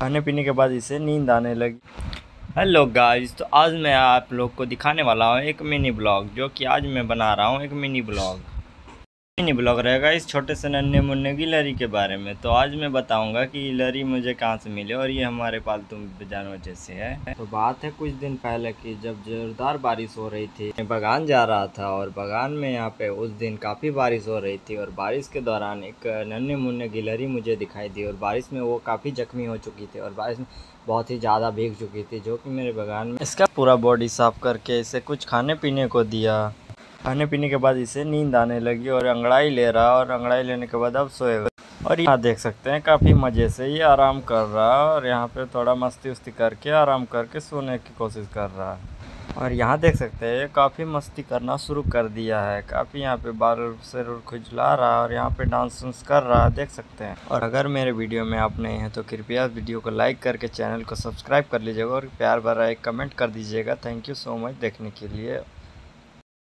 खाने पीने के बाद इसे नींद आने लगी। हेलो गाइस, तो आज मैं आप लोग को दिखाने वाला हूँ एक मिनी ब्लॉग, जो कि आज मैं बना रहा हूँ। एक मिनी ब्लॉग रहेगा इस छोटे से नन्हे मुन्ने गिलहरी के बारे में। तो आज मैं बताऊंगा कि गिलहरी मुझे कहाँ से मिले और ये हमारे पालतू जानवर जैसे है। तो बात है कुछ दिन पहले की, जब जोरदार बारिश हो रही थी, मैं बागान जा रहा था और बागान में यहाँ पे उस दिन काफ़ी बारिश हो रही थी और बारिश के दौरान एक नन्हे मुन्ने गिलहरी मुझे दिखाई दी और बारिश में वो काफ़ी जख्मी हो चुकी थी और बारिश में बहुत ही ज़्यादा भीग चुकी थी, जो कि मेरे बागान में इसका पूरा बॉडी साफ करके इसे कुछ खाने पीने को दिया। खाने पीने के बाद इसे नींद आने लगी और अंगड़ाई ले रहा और अंगड़ाई लेने के बाद अब सोएगा। और यहाँ देख सकते हैं काफ़ी मज़े से ये आराम कर रहा है और यहाँ पे थोड़ा मस्ती उस्ती करके आराम करके सोने की कोशिश कर रहा है। और यहाँ देख सकते हैं काफ़ी मस्ती करना शुरू कर दिया है, काफ़ी यहाँ पे बाल से खुजला रहा है और यहाँ पे डांस वांस कर रहा है, देख सकते हैं। और अगर मेरे वीडियो में आप नए हैं तो कृपया वीडियो को लाइक करके चैनल को सब्सक्राइब कर लीजिएगा और प्यार भरा एक कमेंट कर दीजिएगा। थैंक यू सो मच देखने के लिए।